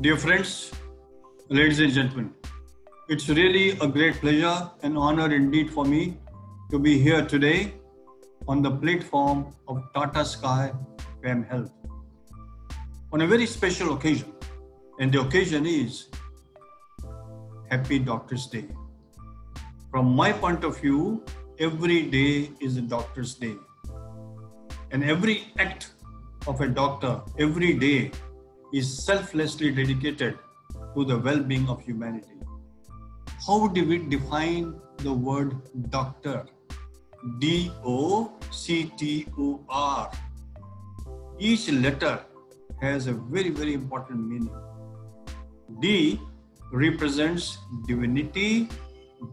Dear friends, ladies and gentlemen, it's really a great pleasure and honor indeed for me to be here today on the platform of Tata Sky Family Health on a very special occasion, and the occasion is Happy Doctor's Day. From my point of view, every day is a doctor's day, and every act of a doctor every day is selflessly dedicated to the well-being of humanity. How do we define the word doctor? D-O-C-T-O-R. Each letter has a very, very important meaning. D represents divinity,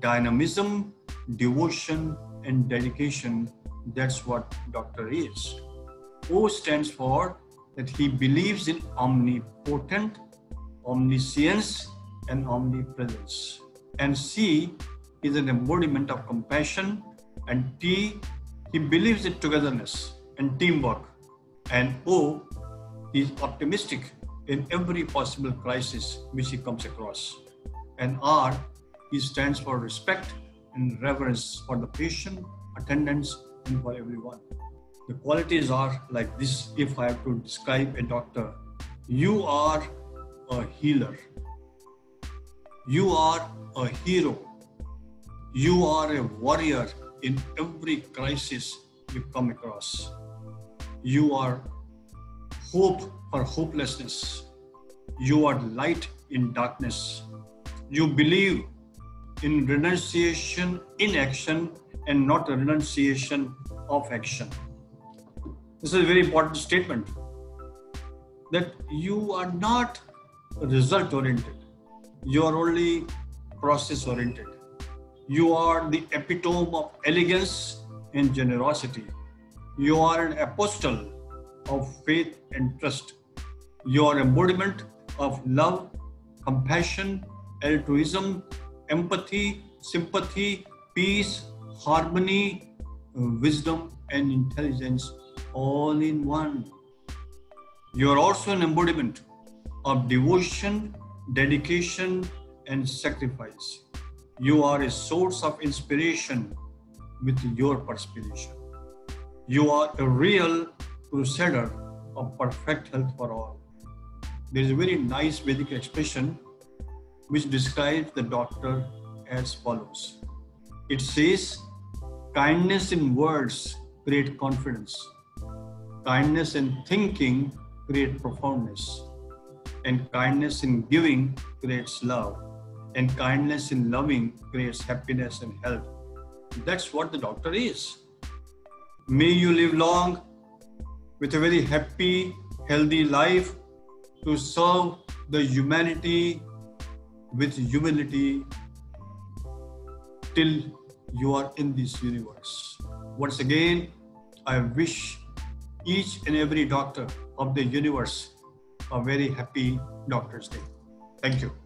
dynamism, devotion, and dedication. That's what doctor is. O stands for that he believes in omnipotent, omniscience, and omnipresence. And C is an embodiment of compassion. And T, he believes in togetherness and teamwork. And O, he is optimistic in every possible crisis which he comes across. And R, he stands for respect and reverence for the patient, attendants, and for everyone. The qualities are like this. If I have to describe a doctor, you are a healer. You are a hero. You are a warrior in every crisis you come across. You are hope for hopelessness. You are light in darkness. You believe in renunciation in action and not a renunciation of action. This is a very important statement, that you are not result-oriented. You are only process-oriented. You are the epitome of elegance and generosity. You are an apostle of faith and trust. You are embodiment of love, compassion, altruism, empathy, sympathy, peace, harmony, wisdom, and intelligence, all in one. You are also an embodiment of devotion, dedication, and sacrifice. You are a source of inspiration with your perspiration. You are a real crusader of perfect health for all. There is a very nice Vedic expression which describes the doctor as follows. It says, kindness in words create confidence. Kindness in thinking creates profoundness, and kindness in giving creates love, and kindness in loving creates happiness and health. That's what the doctor is. May you live long with a very happy, healthy life to serve the humanity with humility till you are in this universe. Once again, I wish each and every doctor of the universe a very happy Doctor's Day. Thank you.